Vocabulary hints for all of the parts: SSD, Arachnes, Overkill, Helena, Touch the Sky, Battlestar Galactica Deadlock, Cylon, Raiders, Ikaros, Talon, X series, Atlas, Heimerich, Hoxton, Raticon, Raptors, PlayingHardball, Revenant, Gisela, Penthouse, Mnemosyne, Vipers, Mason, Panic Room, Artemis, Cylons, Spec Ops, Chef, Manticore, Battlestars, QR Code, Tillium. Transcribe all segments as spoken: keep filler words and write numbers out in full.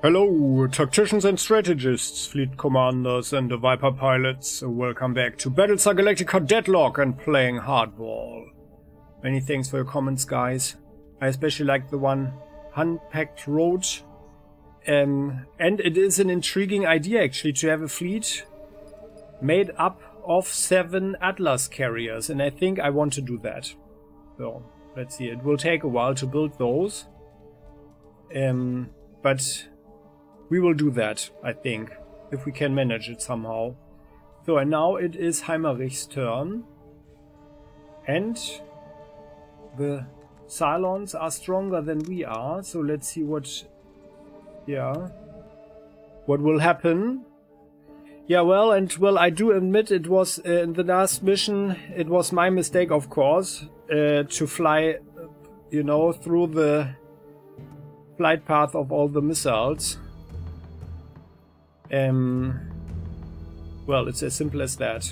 Hello, tacticians and strategists, fleet commanders and the Viper pilots. Welcome back to Battlestar Galactica Deadlock and playing hardball. Many thanks for your comments, guys. I especially like the one, Unpacked Road. Um, and it is an intriguing idea, actually, to have a fleet made up of seven Atlas carriers. And I think I want to do that. So, let's see. It will take a while to build those. Um, but... we will do that, I think, if we can manage it somehow. So, and now it is Heimerich's turn. And the Cylons are stronger than we are, so let's see what... yeah. What will happen. Yeah, well, and well, I do admit it was, uh, in the last mission, it was my mistake, of course, uh, to fly, you know, through the flight path of all the missiles. Um, well, it's as simple as that.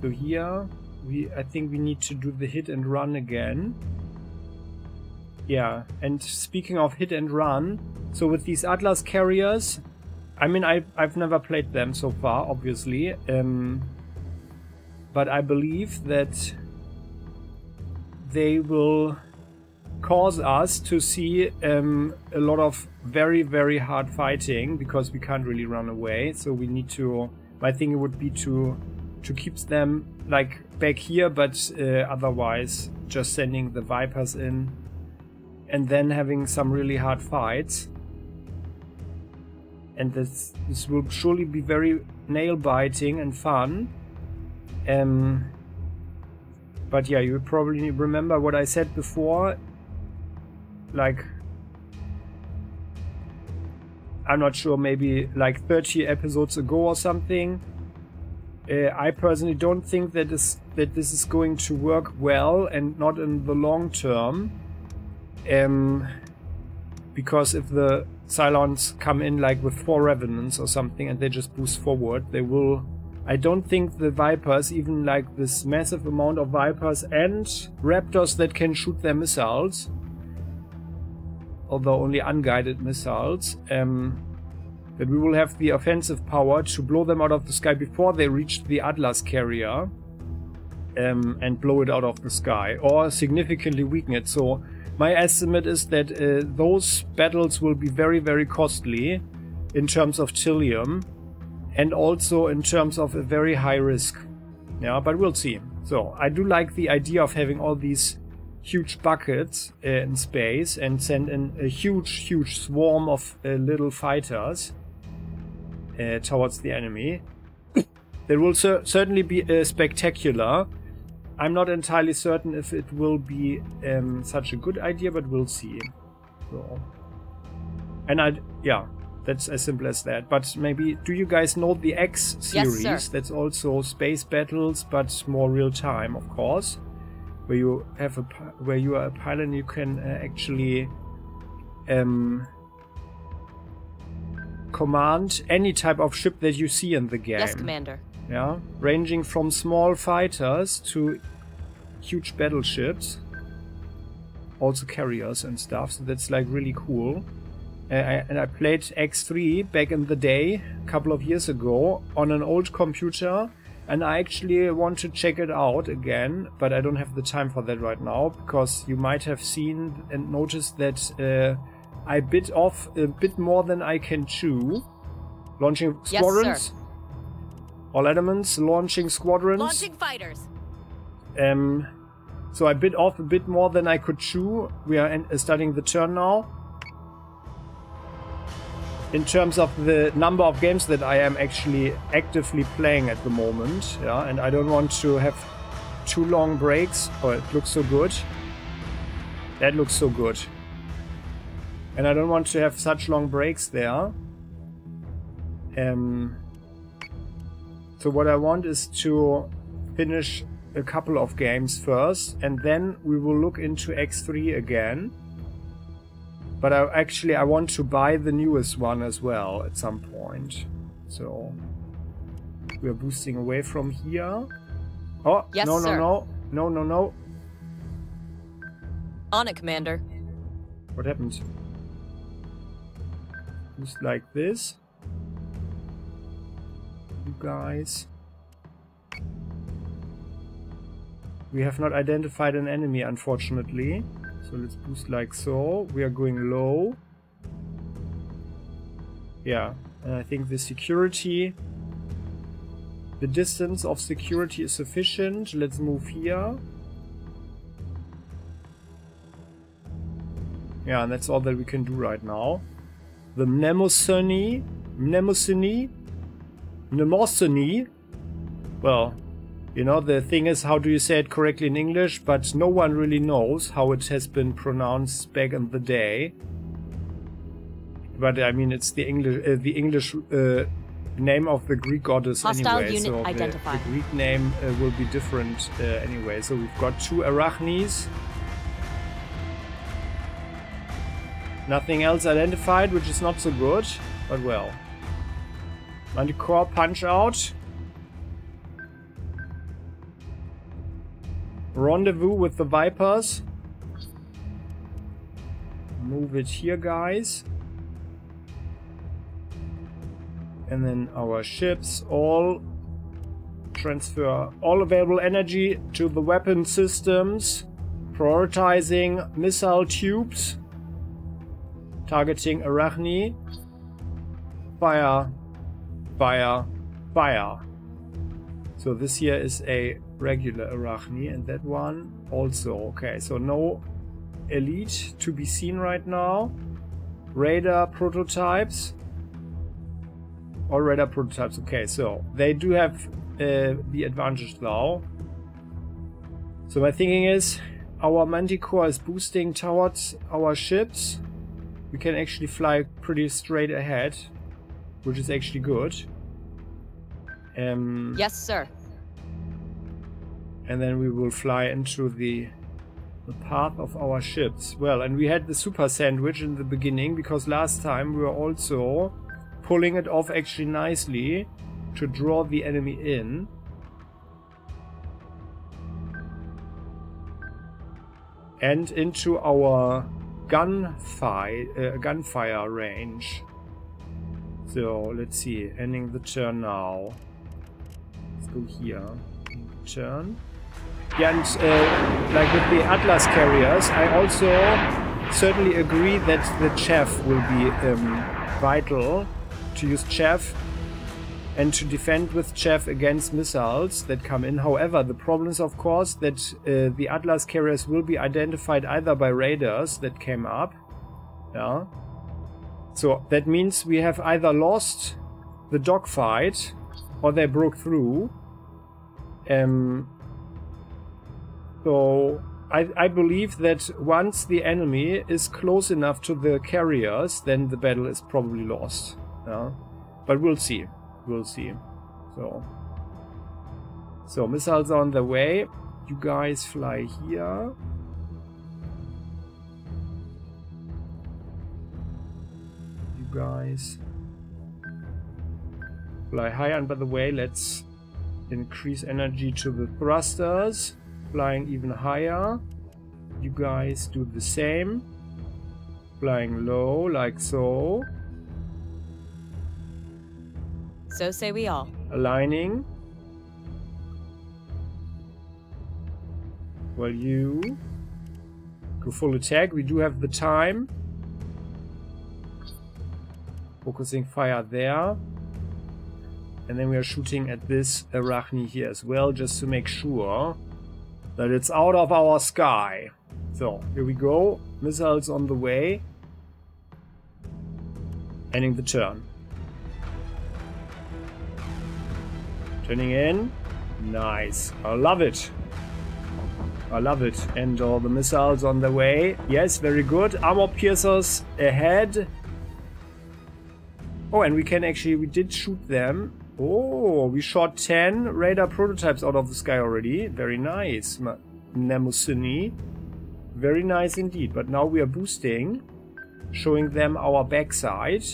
So here, we I think we need to do the hit and run again. Yeah, and speaking of hit and run, so with these Atlas carriers, I mean, I've, I've never played them so far, obviously. Um, but I believe that they will cause us to see um, a lot of very, very hard fighting, because we can't really run away. So we need to, I think it would be to, to keep them like back here, but uh, otherwise just sending the Vipers in and then having some really hard fights. And this, this will surely be very nail-biting and fun. Um, but yeah, you probably remember what I said before. Like, I'm not sure, maybe like thirty episodes ago or something. Uh, I personally don't think that this, that this is going to work well, and not in the long term. Um, because if the Cylons come in like with four Revenants or something and they just boost forward, they will... I don't think the Vipers, even like this massive amount of Vipers and Raptors that can shoot their missiles, although only unguided missiles, um, that we will have the offensive power to blow them out of the sky before they reach the Atlas carrier, um, and blow it out of the sky, or significantly weaken it. So my estimate is that uh, those battles will be very, very costly in terms of Tillium, and also in terms of a very high risk. Yeah, but we'll see. So I do like the idea of having all these huge buckets uh, in space and send in a huge, huge swarm of uh, little fighters uh, towards the enemy. That will cer certainly be uh, spectacular. I'm not entirely certain if it will be um, such a good idea, but we'll see. So. And I, yeah, that's as simple as that. But maybe, do you guys know the X series? Yes, sir. That's also space battles, but more real time, of course, where you have a where you are a pilot and you can uh, actually um, command any type of ship that you see in the game. Yes, Commander. Yeah, ranging from small fighters to huge battleships, also carriers and stuff, so that's like really cool. Uh, I, and I played X three back in the day, a couple of years ago, on an old computer, and I actually want to check it out again, but I don't have the time for that right now, because you might have seen and noticed that uh, I bit off a bit more than I can chew. Launching squadrons? Yes, sir. All elements, launching squadrons. Launching fighters. Um, so I bit off a bit more than I could chew. We are in, uh, starting the turn now. In terms of the number of games that I am actually actively playing at the moment, yeah, and I don't want to have too long breaks. Oh, it looks so good. That looks so good. And I don't want to have such long breaks there. Um... So what I want is to finish a couple of games first, and then we will look into X three again. But I actually I want to buy the newest one as well at some point. So we are boosting away from here. Oh yes, no no sir. no no no no! On it, Commander. What happened? Just like this. You guys. We have not identified an enemy, unfortunately. So let's boost like so. We are going low. Yeah, and I think the security, the distance of security is sufficient. Let's move here. Yeah, and that's all that we can do right now. The Mnemosyne, Mnemosyne, Mnemosyne, well, you know, the thing is, how do you say it correctly in English? But no one really knows how it has been pronounced back in the day. But I mean, it's the English, uh, the English uh, name of the Greek goddess anyway. So the, the Greek name uh, will be different uh, anyway. So we've got two Arachnes. Nothing else identified, which is not so good, but well. Manticore punch out. Rendezvous with the Vipers. Move it here, guys. And then our ships all transfer all available energy to the weapon systems, prioritizing missile tubes, targeting Arachne. Fire, fire, fire. So this here is a regular Arachne, and that one also. Okay, so no elite to be seen right now. Radar prototypes. All radar prototypes. Okay, so they do have uh, the advantage now. So my thinking is, our Manticore is boosting towards our ships. We can actually fly pretty straight ahead, which is actually good. Um, yes, sir. And then we will fly into the, the path of our ships. Well, and we had the super sandwich in the beginning, because last time we were also pulling it off actually nicely to draw the enemy in. And into our gunfire, uh, gunfire range. So, let's see, ending the turn now. Let's go here. Turn. Yeah, and uh, like with the Atlas carriers, I also certainly agree that the Chef will be um, vital to use Chef and to defend with Chef against missiles that come in. However, the problem is, of course, that uh, the Atlas carriers will be identified either by Raiders that came up. Yeah. So that means we have either lost the dogfight or they broke through. Um, so I, I believe that once the enemy is close enough to the carriers, then the battle is probably lost. Yeah? But we'll see. We'll see. So, so missiles on the way. You guys fly here. You guys fly higher. And by the way, let's increase energy to the thrusters, flying even higher. You guys do the same, flying low like so. So say we all. Aligning. Well, you go full attack. We do have the time. Focusing fire there. And then we are shooting at this Arachne here as well, just to make sure that it's out of our sky. So, here we go. Missiles on the way. Ending the turn. Turning in. Nice. I love it. I love it. And all the missiles on the way. Yes, very good. Armor piercers ahead. Oh, and we can actually, we did shoot them. Oh, we shot ten radar prototypes out of the sky already. Very nice, Mnemosyne. Very nice indeed. But now we are boosting, showing them our backside.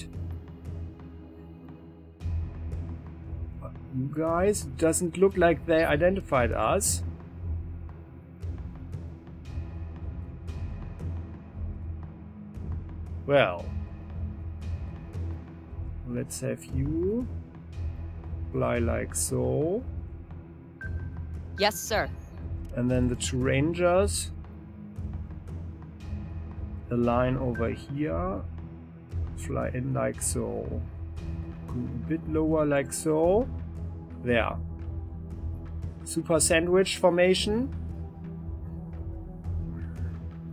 You guys, doesn't look like they identified us. Well, Let's have you fly like so. Yes, sir. And then the two Rangers. The line over here. Fly in like so. Go a bit lower like so. There. Super sandwich formation.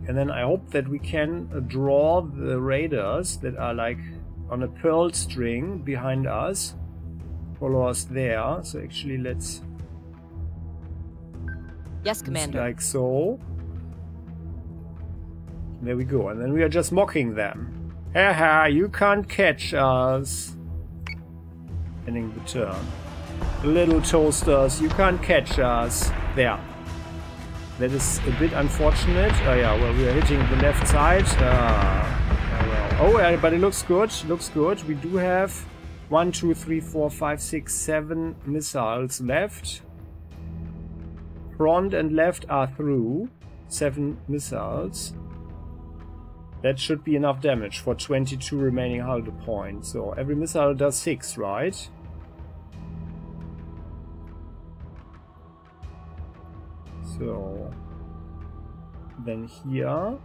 And then I hope that we can uh, draw the Raiders that are like on a pearl string behind us. Follow us there. So actually let's... Yes, Commander. Like so. There we go. And then we are just mocking them. Haha, you can't catch us. Ending the turn. Little toasters, you can't catch us. There. That is a bit unfortunate. Oh yeah, well, we are hitting the left side. Uh, oh, well. Oh, but it looks good. Looks good. We do have one, two, three, four, five, six, seven missiles left. Front and left are through. Seven missiles. That should be enough damage for twenty-two remaining hull points. So every missile does six, right? So then here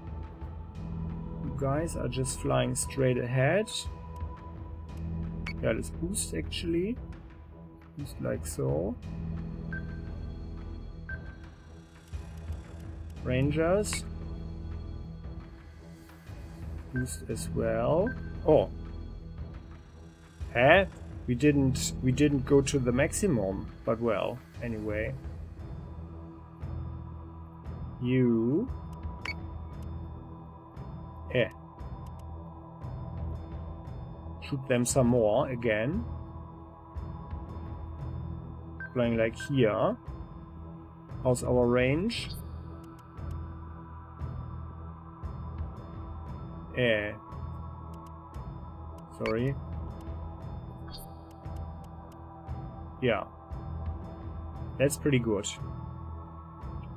you guys are just flying straight ahead. Yeah, let's boost actually. Boost like so. Rangers. Boost as well. Oh. Eh? We didn't we didn't go to the maximum, but well, anyway. You. Eh. Shoot them some more again. Flying like here. How's our range? Eh. Sorry. Yeah. That's pretty good.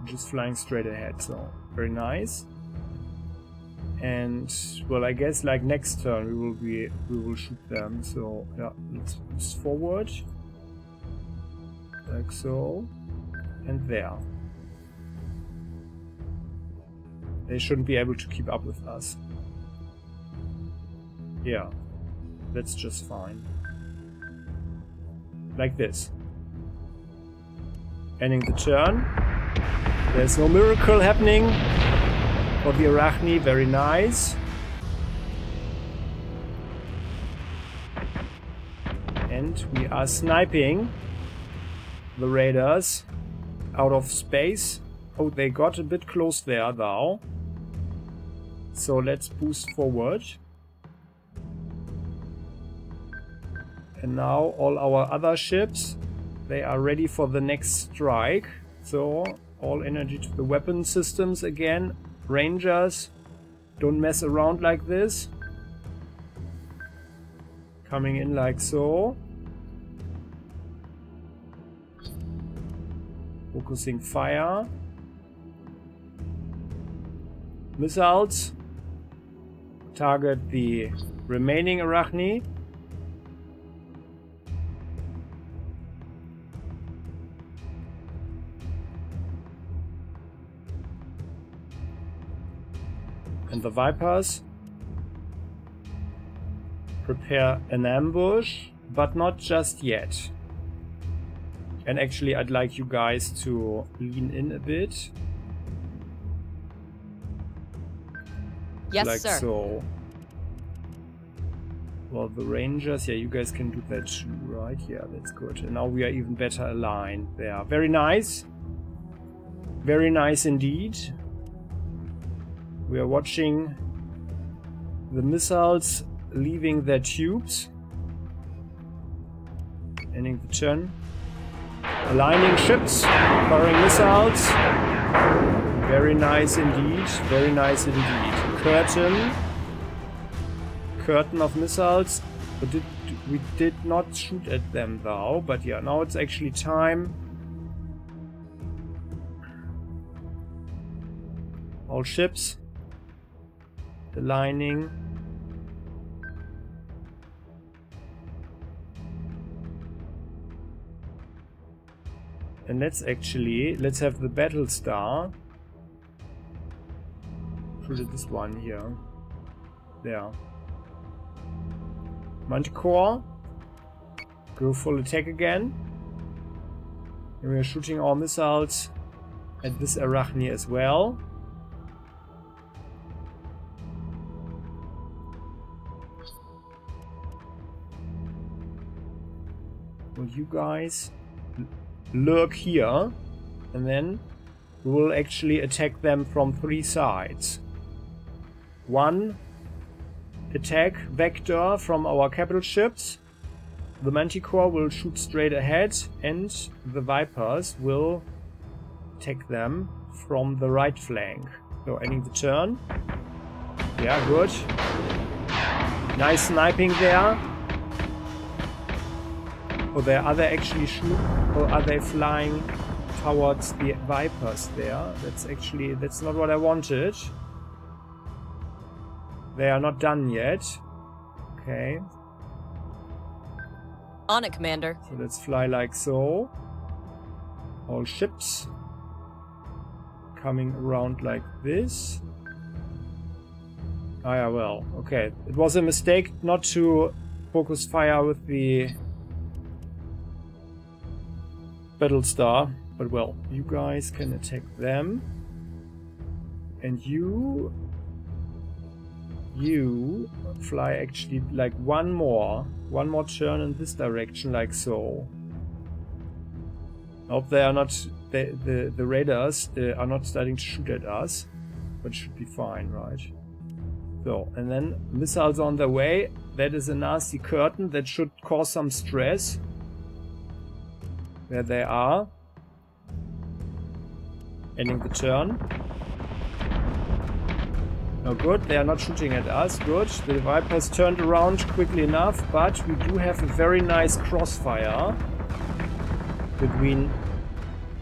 Just flying straight ahead, so very nice. And well, I guess like next turn we will be we will shoot them. So yeah, let's move forward like so, and there. They shouldn't be able to keep up with us. Yeah, that's just fine. Like this. Ending the turn. There's no miracle happening for the Arachne, very nice. And we are sniping the Raiders out of space. Oh, they got a bit close there though. So let's boost forward. And now all our other ships, they are ready for the next strike. So... all energy to the weapon systems again. Rangers, don't mess around like this. Coming in like so. Focusing fire. Missiles. Target the remaining Arachne. And the Vipers. Prepare an ambush, but not just yet. And actually I'd like you guys to lean in a bit. Yes, like sir. So. Well, the Rangers, yeah, you guys can do that too, right? Yeah, that's good. And now we are even better aligned there. Very nice. Very nice indeed. We are watching the missiles leaving their tubes. Ending the turn. Aligning ships, firing missiles. Very nice indeed, very nice indeed. Curtain. Curtain of missiles. We did, we did not shoot at them though, but yeah, now it's actually time. All ships. The lining. And let's actually, let's have the Battlestar. Push it this one here. There. Manticore. Go full attack again. And we are shooting our missiles at this Arachne as well. Will you guys lurk here, and then we will actually attack them from three sides. One attack vector from our capital ships. The Manticore will shoot straight ahead, and the Vipers will attack them from the right flank. So ending the turn. Yeah, good. Nice sniping there. Oh, there are they actually shoot? Or are they flying towards the Vipers there? That's actually, that's not what I wanted. They are not done yet. Okay. On it, Commander. So let's fly like so. All ships coming around like this. Ah, yeah, well, okay. It was a mistake not to focus fire with the Battlestar, but well, you guys can attack them. And you... You fly actually like one more. One more turn in this direction, like so. Nope, they are not... They, the, the Raiders uh, are not starting to shoot at us. But should be fine, right? So, and then missiles on the way. That is a nasty curtain that should cause some stress. There they are. Ending the turn. No good, they are not shooting at us. Good. The Vipers turned around quickly enough, but we do have a very nice crossfire between...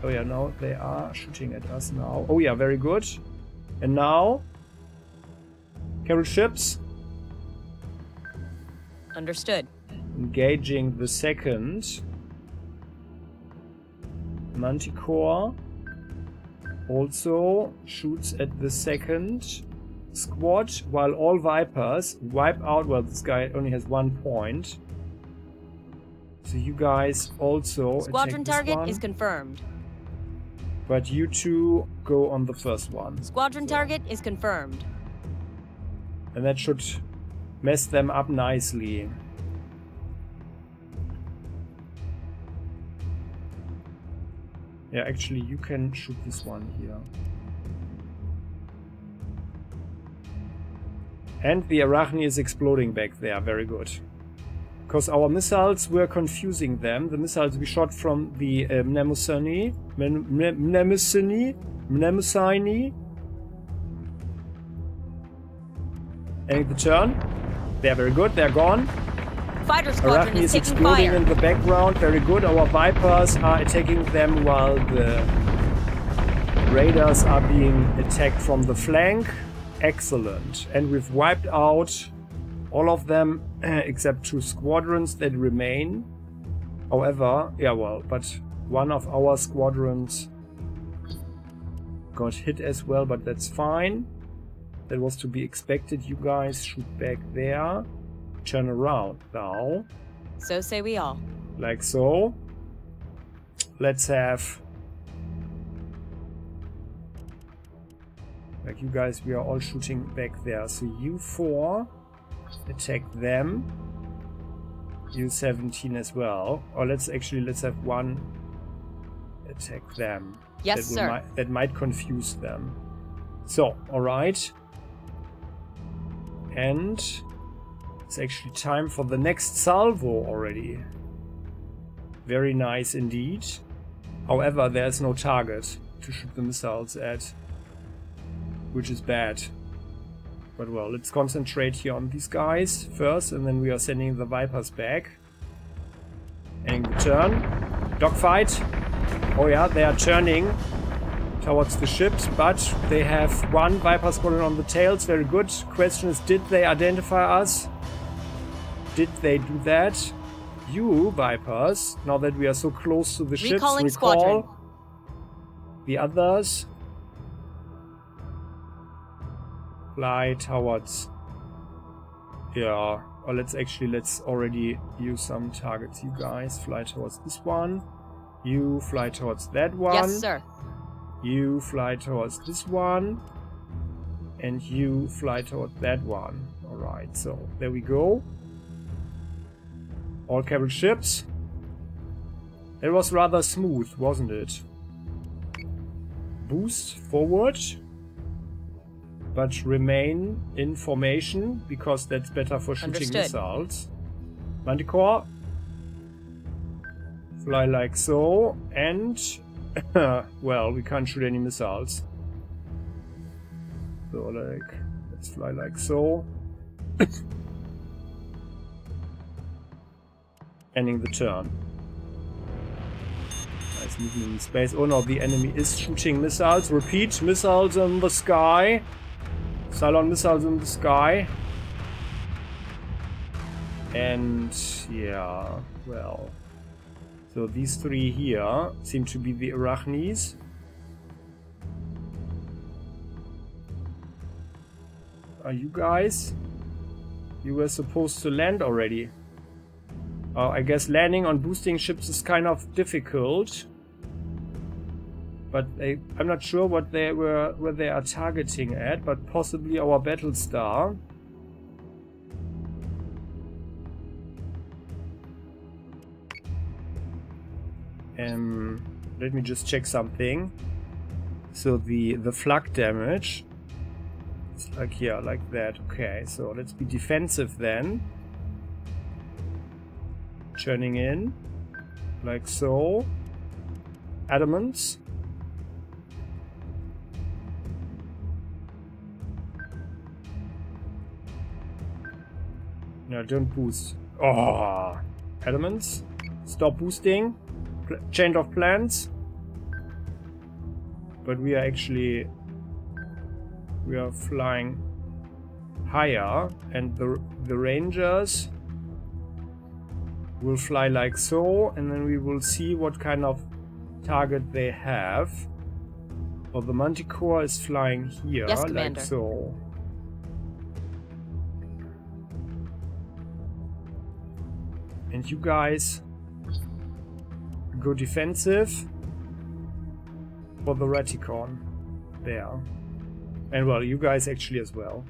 Oh yeah, no, they are shooting at us now. Oh yeah, very good. And now... Carrier ships. Understood. Engaging the second. Manticore also shoots at the second squad, while all Vipers wipe out. Well, this guy only has one point. So you guys also squadron attack this target one. Is confirmed. But you two go on the first one. Squadron so. Target is confirmed. And that should mess them up nicely. Yeah, actually, you can shoot this one here. And the Arachne is exploding back there. Very good. Because our missiles were confusing them. The missiles we shot from the uh, Mnemosyne. Mnemosyne. Mnemosyne. Ending the turn. They're very good. They're gone. Fighter squadron is, is exploding fire. In the background. Very good. Our Vipers are attacking them while the Raiders are being attacked from the flank. Excellent. And we've wiped out all of them except two squadrons that remain. However, yeah, well, but one of our squadrons got hit as well, but that's fine. That was to be expected. You guys shoot back there. Turn around now. So say we all. Like so. Let's have... Like you guys, we are all shooting back there. So you four attack them. You seventeen as well. Or let's actually, let's have one attack them. Yes, that sir. Might, that might confuse them. So, alright. And... It's actually time for the next salvo already. Very nice indeed. However, there's no target to shoot the missiles at, which is bad. But well, let's concentrate here on these guys first, and then we are sending the Vipers back. And turn. Dogfight. Oh yeah, they are turning towards the ships, but they have one Viper squadron on the tails. Very good. Question is, did they identify us? Did they do that? You, Vipers, now that we are so close to the ships, recall. The others fly towards, yeah, or let's actually, let's already use some targets. You guys fly towards this one. You fly towards that one. Yes, sir. You fly towards this one. And you fly towards that one. Alright, so there we go. All capital ships. That was rather smooth, wasn't it? Boost forward. But remain in formation, because that's better for shooting Understood. missiles. Manticore. Fly like so, and... well, we can't shoot any missiles. So, like, let's fly like so. Ending the turn. Nice movement in space. Oh no, the enemy is shooting missiles. Repeat, missiles in the sky. Cylon missiles in the sky. And yeah, well. So these three here seem to be the Arachnes. Are you guys? You were supposed to land already. Uh, I guess landing on boosting ships is kind of difficult. But they, I'm not sure what they were, where they are targeting at, but possibly our Battlestar. Um, let me just check something. So the the flak damage, it's like here, like that. Okay, so let's be defensive then. Turning in, like so. Adamants. No, don't boost. Oh, adamants. Stop boosting. Pl change of plans, but we are actually we are flying higher, and the the Rangers will fly like so, and then we will see what kind of target they have. Well, the Manticore is flying here, yes, like so. And you guys go defensive for the Raticon there, and well, you guys actually as well.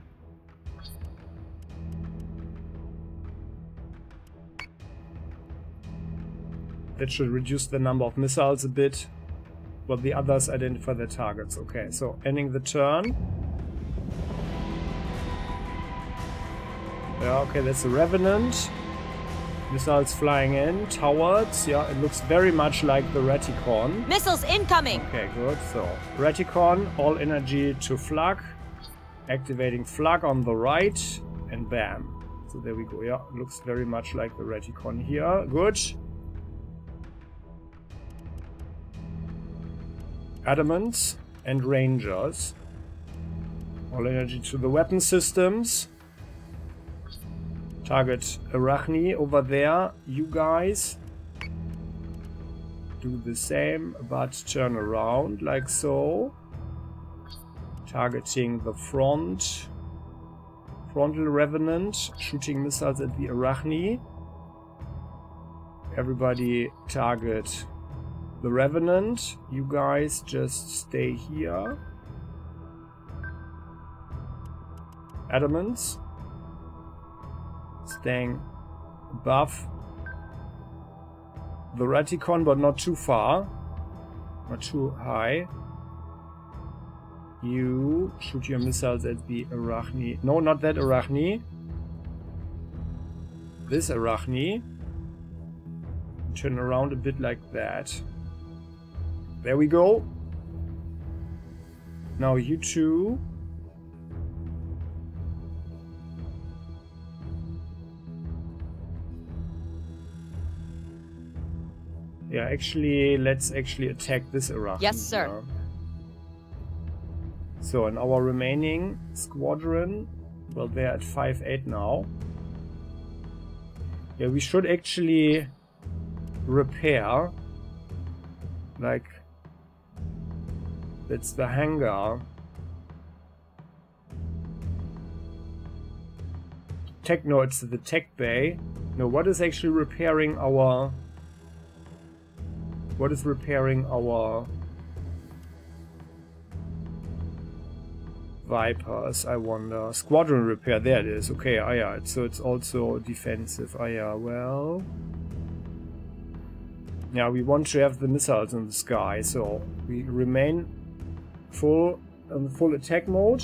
That should reduce the number of missiles a bit, but the others identify their targets. Okay, so ending the turn. Yeah, okay, that's a Revenant. Missiles flying in towards, yeah, it looks very much like the Raticon. Missiles incoming! Okay, good. So, Raticon, all energy to flak. Activating flak on the right, and bam. So there we go, yeah, looks very much like the Raticon here. Good. Adamants and Rangers. All energy to the weapon systems. Target Arachne over there. You guys do the same, but turn around like so. Targeting the front. Frontal Revenant. Shooting missiles at the Arachne. Everybody target the Revenant. You guys just stay here. Adamants. Staying above the Raticon, but not too far, not too high. You shoot your missiles at the Arachne. No, not that Arachne. This Arachne. Turn around a bit like that. There we go. Now you two. Yeah, actually, let's actually attack this Arachne. Yes, sir. Here. So, in our remaining squadron, well, they're at five eight now. Yeah, we should actually repair, like, That's the hangar. Tech, no, it's the tech bay. No, what is actually repairing our... What is repairing our... Vipers, I wonder. Squadron repair, there it is. Okay, ah, yeah, so it's also defensive. Ah, yeah, well... Yeah, we want to have the missiles in the sky, so we remain full um, full attack mode.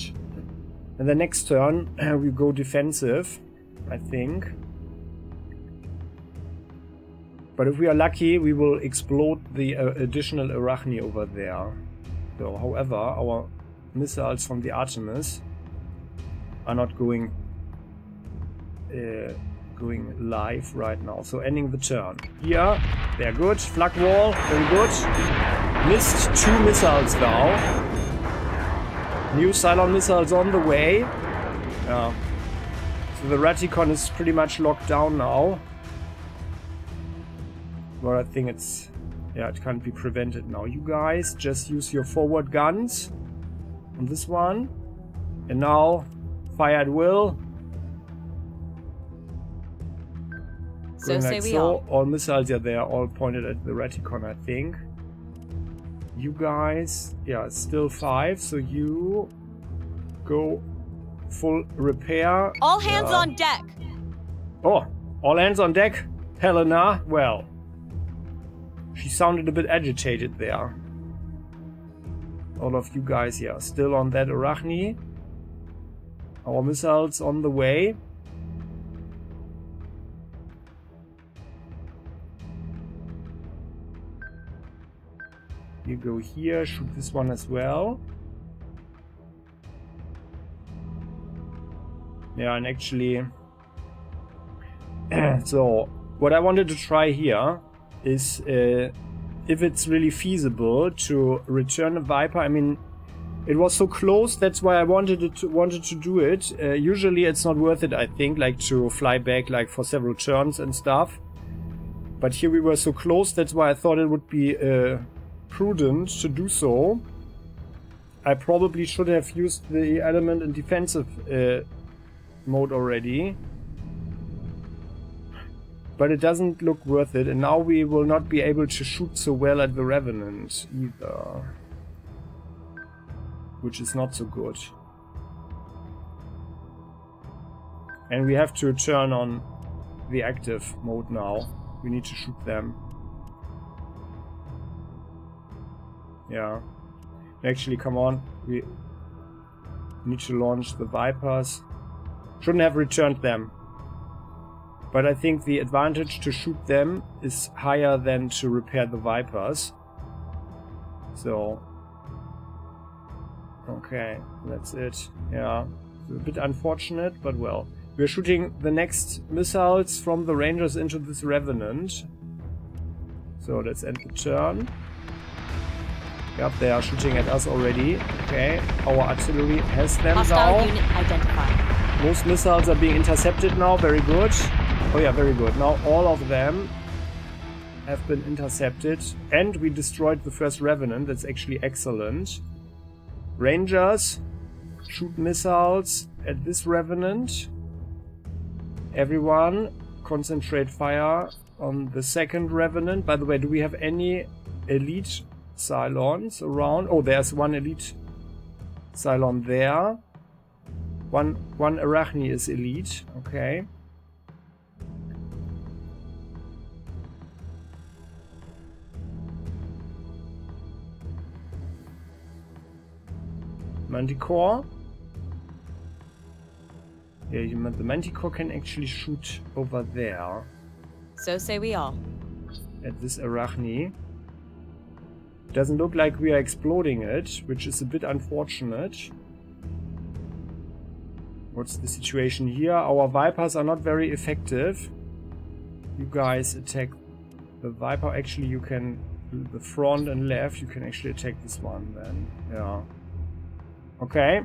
And the next turn we go defensive, I think. But if we are lucky, we will explode the uh, additional Arachne over there. So, however, our missiles from the Artemis are not going uh, going live right now. So ending the turn. Yeah, they're good. Flak wall, very good. Missed two missiles now. New Cylon missiles on the way. Yeah. So the Raticon is pretty much locked down now. Well, I think it's... Yeah, it can't be prevented now. You guys just use your forward guns on this one. And now, fire at will. So Going say like we so. Are. All missiles are there, all pointed at the Raticon, I think. You guys, yeah, still five, so you go full repair. All hands uh, on deck! Oh, all hands on deck? Helena, well, she sounded a bit agitated there. All of you guys here, yeah, still on that Arachne. Our missiles on the way. You go here, shoot this one as well. Yeah, and actually... so, what I wanted to try here is uh, if it's really feasible to return a Viper. I mean, it was so close, that's why I wanted it to, wanted to do it. Uh, usually it's not worth it, I think, like to fly back like for several turns and stuff. But here we were so close, that's why I thought it would be... Uh, prudent to do so. I probably should have used the element in defensive uh, mode already, but it doesn't look worth it, and now we will not be able to shoot so well at the Revenant either, which is not so good. And we have to turn on the active mode now. We need to shoot them. Yeah, actually, come on, we need to launch the Vipers. Shouldn't have returned them. But I think the advantage to shoot them is higher than to repair the Vipers. So, okay, that's it. Yeah, a bit unfortunate, but well. We're shooting the next missiles from the Rangers into this Revenant. So let's end the turn. Yep, they are shooting at us already. Okay, our artillery has them now. Unit identified. Most missiles are being intercepted now. Very good. Oh yeah, very good. Now all of them have been intercepted. And we destroyed the first Revenant. That's actually excellent. Rangers shoot missiles at this Revenant. Everyone concentrate fire on the second Revenant. By the way, do we have any elite... Cylons around? Oh, there's one elite Cylon there. One one Arachne is elite. Okay. Manticore. Yeah, you meant the Manticore can actually shoot over there. So say we all. At this Arachne. Doesn't look like we are exploding it, which is a bit unfortunate. What's the situation here? Our Vipers are not very effective. You guys attack the Viper. Actually, you can do the front and left. You can actually attack this one then. Yeah. Okay.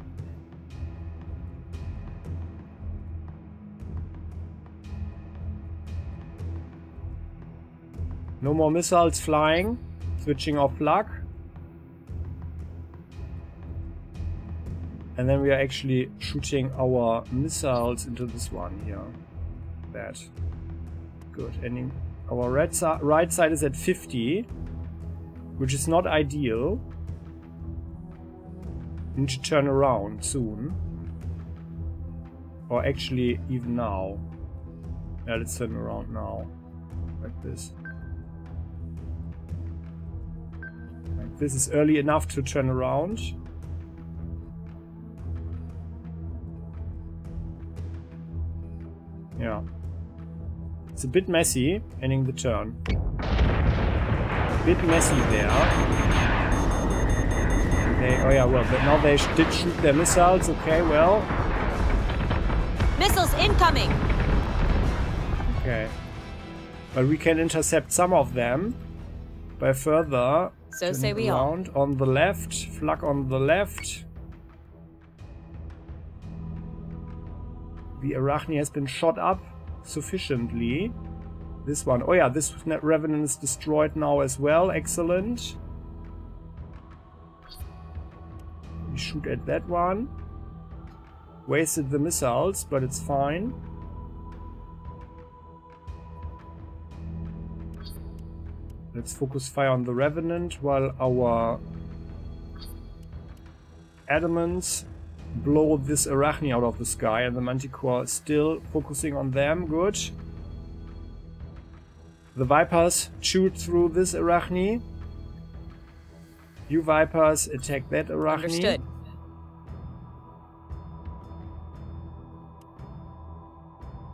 No more missiles flying. Switching off luck. And then we are actually shooting our missiles into this one here. That. Good. And our right, si right side is at fifty, which is not ideal. We need to turn around soon. Or actually, even now. Yeah, let's turn around now. Like this. Like this is early enough to turn around. Yeah. It's a bit messy, ending the turn. A bit messy there. They, oh yeah, well, but now they sh did shoot their missiles. Okay, well. Missiles incoming! Okay. But we can intercept some of them by further. So say we are. On the left, flak on the left. The Arachne has been shot up sufficiently. This one. Oh yeah, this Revenant is destroyed now as well. Excellent. We shoot at that one. Wasted the missiles, but it's fine. Let's focus fire on the Revenant while our Adamants blow this Arachne out of the sky, and the Manticore is still focusing on them. Good. The Vipers shoot through this Arachne. You Vipers attack that Arachne. Understood.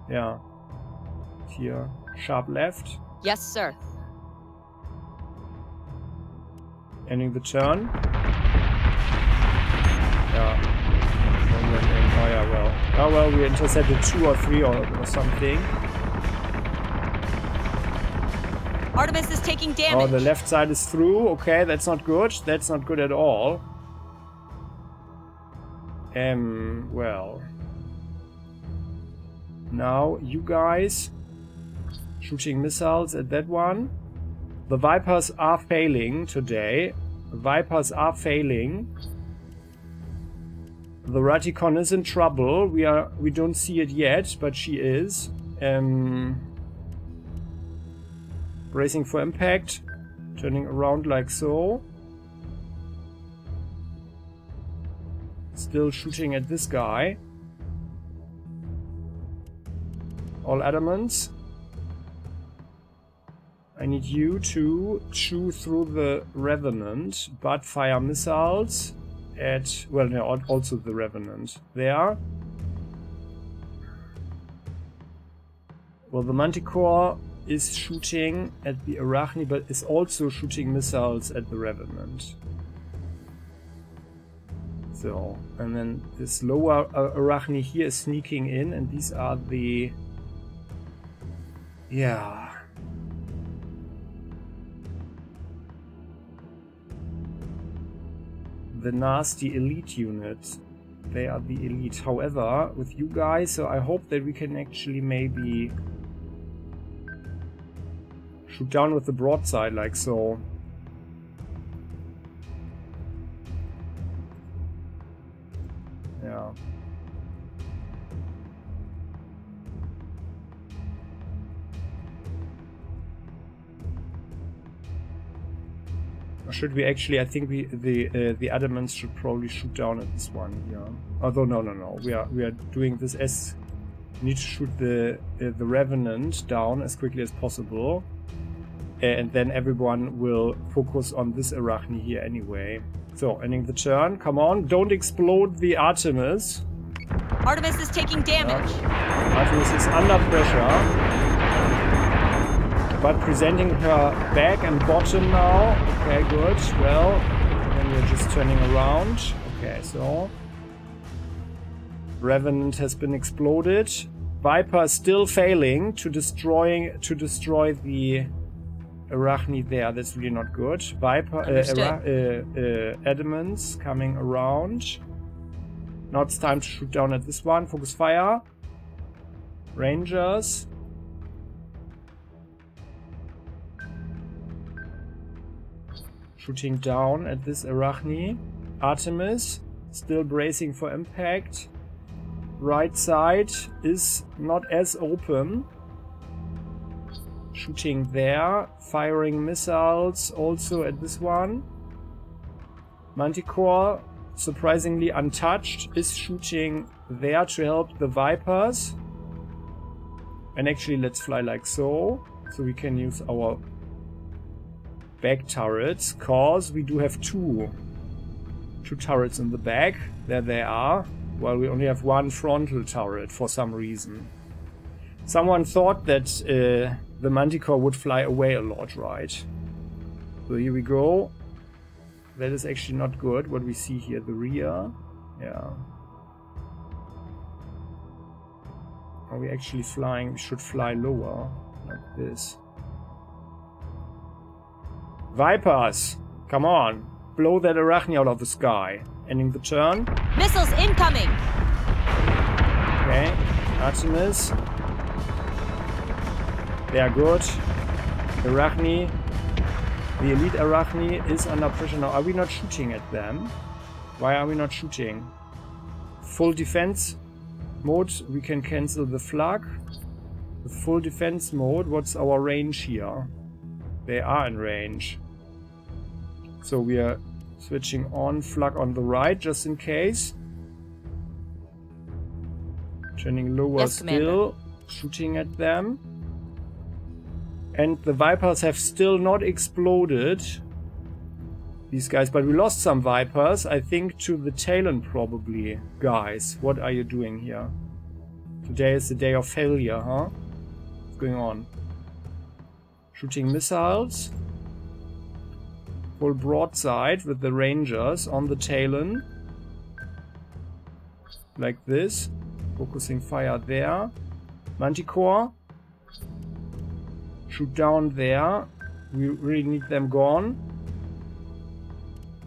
Yeah. Here. Sharp left. Yes, sir. Ending the turn. Yeah. Oh yeah, well. Oh well, we intercepted two or three or, or something. Artemis is taking damage. Oh, the left side is through. Okay, that's not good. That's not good at all. Um, well. Now, you guys shooting missiles at that one. The Vipers are failing today. The Vipers are failing. The Raticon is in trouble. We are. We don't see it yet, but she is. Um, bracing for impact. Turning around like so. Still shooting at this guy. All Adamants. I need you to chew through the Revenant, but fire missiles. At, well, no, also the Revenant. There. Well, the Manticore is shooting at the Arachne, but is also shooting missiles at the Revenant. So, and then this lower uh, Arachne here is sneaking in, and these are the... Yeah... the nasty elite unit. They are the elite. However, with you guys, so I hope that we can actually maybe shoot down with the broadside like so. Yeah. Should we actually? I think we the uh, the Adamants should probably shoot down at this one. Yeah. Although no, no, no. We are we are doing this as we need to shoot the uh, the Revenant down as quickly as possible, and then everyone will focus on this Arachne here anyway. So ending the turn. Come on! Don't explode the Artemis. Artemis is taking damage. Yeah. Artemis is under pressure. But presenting her back and bottom now. Okay, good. Well, then we're just turning around. Okay, so. Revenant has been exploded. Viper still failing to destroying to destroy the Arachne there. That's really not good. Viper, uh, uh, uh, Adamants coming around. Now it's time to shoot down at this one. Focus fire. Rangers. Shooting down at this Arachne. Artemis still bracing for impact. Right side is not as open. Shooting there, firing missiles also at this one. Manticore, surprisingly untouched, is shooting there to help the Vipers. And actually, let's fly like so, so we can use our back turrets, cause we do have two. Two turrets in the back, there they are, while we only have one frontal turret for some reason. Someone thought that uh, the Manticore would fly away a lot, right? So here we go. That is actually not good, what we see here, the rear. Yeah. Are we actually flying? We should fly lower, like this. Vipers! Come on! Blow that Arachne out of the sky. Ending the turn. Missiles incoming! Okay, Artemis. They are good. Arachne. The elite Arachne is under pressure now. Are we not shooting at them? Why are we not shooting? Full defense mode. We can cancel the flag. The full defense mode. What's our range here? They are in range. So we are switching on flag on the right, just in case. Turning lower yes, still, Commander. Shooting at them. And the Vipers have still not exploded. These guys, but we lost some Vipers, I think to the Talon probably. Guys, what are you doing here? Today is the day of failure, huh? What's going on? Shooting missiles. Full broadside with the Rangers on the Talon. Like this. Focusing fire there. Manticore. Shoot down there. We really need them gone.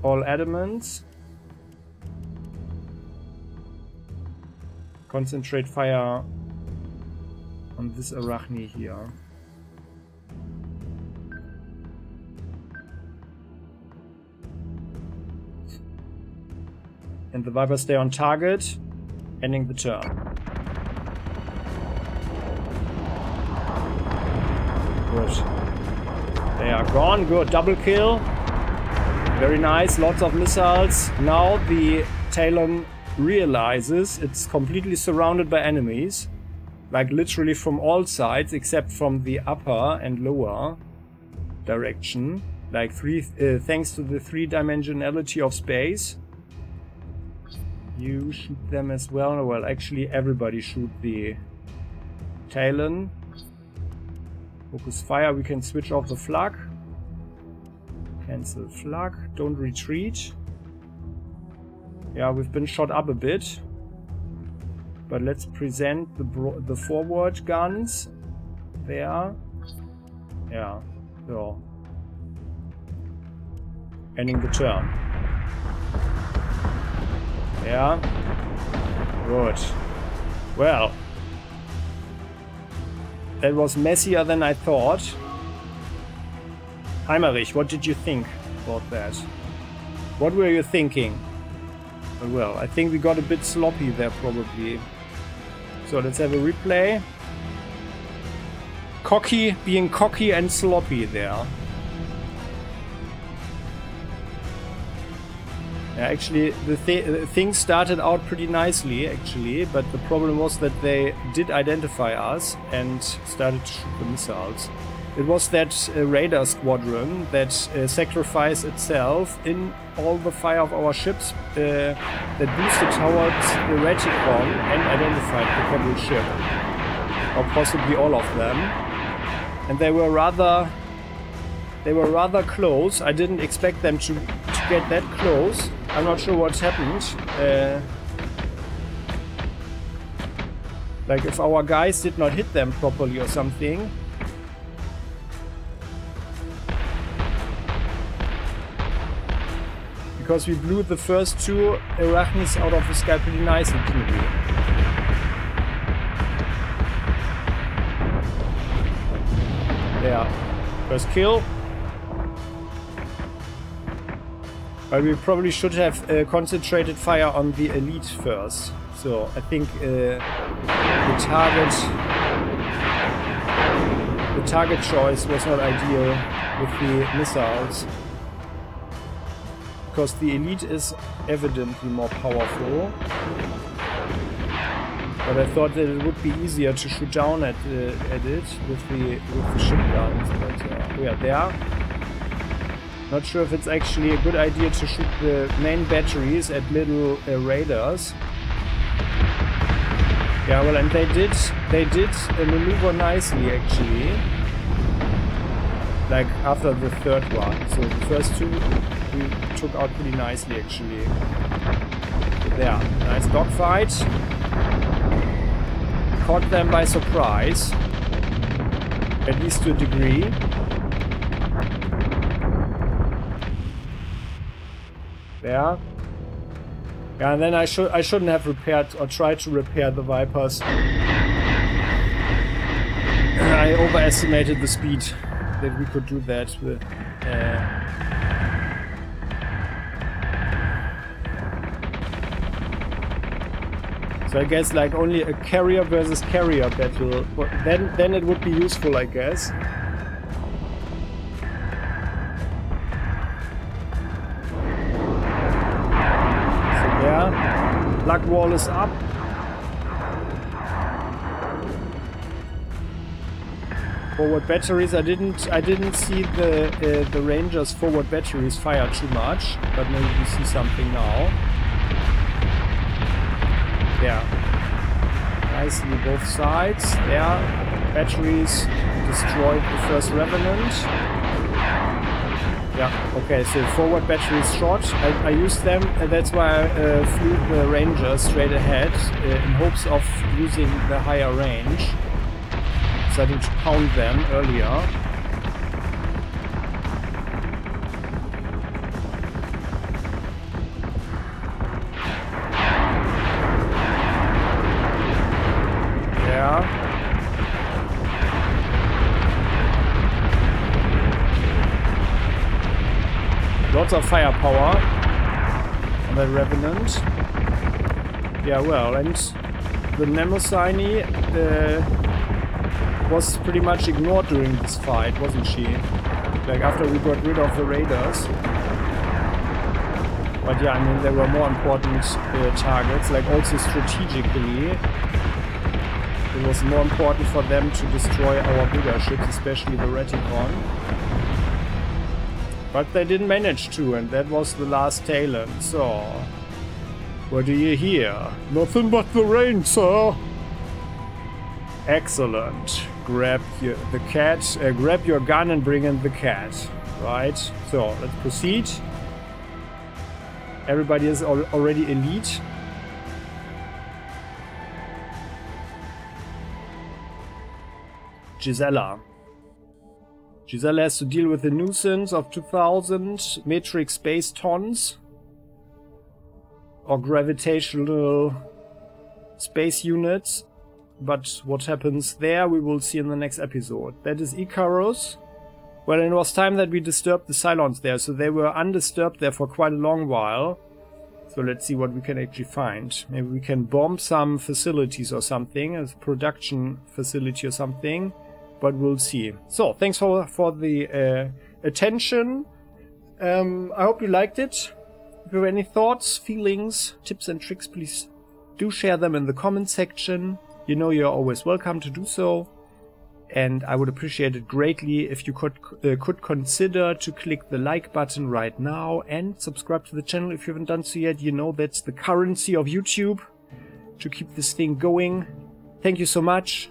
All adamants. Concentrate fire on this Arachne here. And the Vipers stay on target, ending the turn. Good. They are gone. Good. Double kill. Very nice. Lots of missiles. Now the Talon realizes it's completely surrounded by enemies. Like literally from all sides, except from the upper and lower direction. Like three, uh, thanks to the three-dimensionality of space. You shoot them as well. Well, actually everybody shoot the Talon. Focus fire. We can switch off the flak. Cancel flak. Don't retreat. Yeah, we've been shot up a bit. But let's present the, bro the forward guns. There. Yeah. So. Ending the turn. Yeah. Good. Well. That was messier than I thought. Heimerich, what did you think about that? What were you thinking? Well, I think we got a bit sloppy there probably. So let's have a replay. Cocky, being cocky and sloppy there. Yeah, actually, the, th the thing started out pretty nicely, actually, but the problem was that they did identify us and started to shoot the missiles. It was that uh, radar squadron that uh, sacrificed itself in all the fire of our ships uh, that boosted towards the Raticon and identified the capital ship, or possibly all of them. And they were rather, they were rather close. I didn't expect them to, to get that close. I'm not sure what happened. Uh, like if our guys did not hit them properly or something. Because we blew the first two Arachnes out of the sky pretty nicely, didn't we? There. First kill. But we probably should have uh, concentrated fire on the elite first. So I think uh, the target, the target choice was not ideal with the missiles, because the elite is evidently more powerful. But I thought that it would be easier to shoot down at uh, at it with the with the ship guns. But uh, we are there. Not sure if it's actually a good idea to shoot the main batteries at little uh, radars. Yeah, well, and they did, they did uh, maneuver nicely, actually. Like, after the third one. So the first two we took out pretty nicely, actually. There, nice dogfight. Caught them by surprise. At least to a degree. There. Yeah, and then I should I shouldn't have repaired or tried to repair the Vipers. I overestimated the speed that we could do that with. Uh, so I guess like only a carrier versus carrier battle. But then then it would be useful, I guess. Plug wall is up. Forward batteries. I didn't. I didn't see the uh, the Rangers' forward batteries fire too much, but maybe we see something now. There. Nicely both sides. There. Batteries destroyed the first Revenant. Yeah, okay, so forward batteries shot. I, I used them, and that's why I uh, flew the Ranger straight ahead uh, in hopes of using the higher range. Starting to pound them earlier. Yeah. Lots of firepower on that Revenant. Yeah, well, and the Mnemosyne uh, was pretty much ignored during this fight, wasn't she? Like, after we got rid of the Raiders. But yeah, I mean, there were more important uh, targets, like also strategically. It was more important for them to destroy our bigger ships, especially the Raticon. But they didn't manage to, and that was the last Talon, so... What do you hear? Nothing but the rain, sir! Excellent. Grab your, the cat, uh, grab your gun and bring in the cat. Right, so let's proceed. Everybody is al already elite. Gisela. Gisela has to deal with a nuisance of two thousand metric space tons or gravitational space units, but what happens there we will see in the next episode. That is Ikaros. Well, it was time that we disturbed the Cylons there, so they were undisturbed there for quite a long while. So let's see what we can actually find. Maybe we can bomb some facilities or something, a production facility or something. But we'll see. So, thanks for, for the uh, attention. Um, I hope you liked it. If you have any thoughts, feelings, tips and tricks, please do share them in the comment section. You know you're always welcome to do so. And I would appreciate it greatly if you could, uh, could consider to click the like button right now and subscribe to the channel if you haven't done so yet. You know that's the currency of YouTube to keep this thing going. Thank you so much.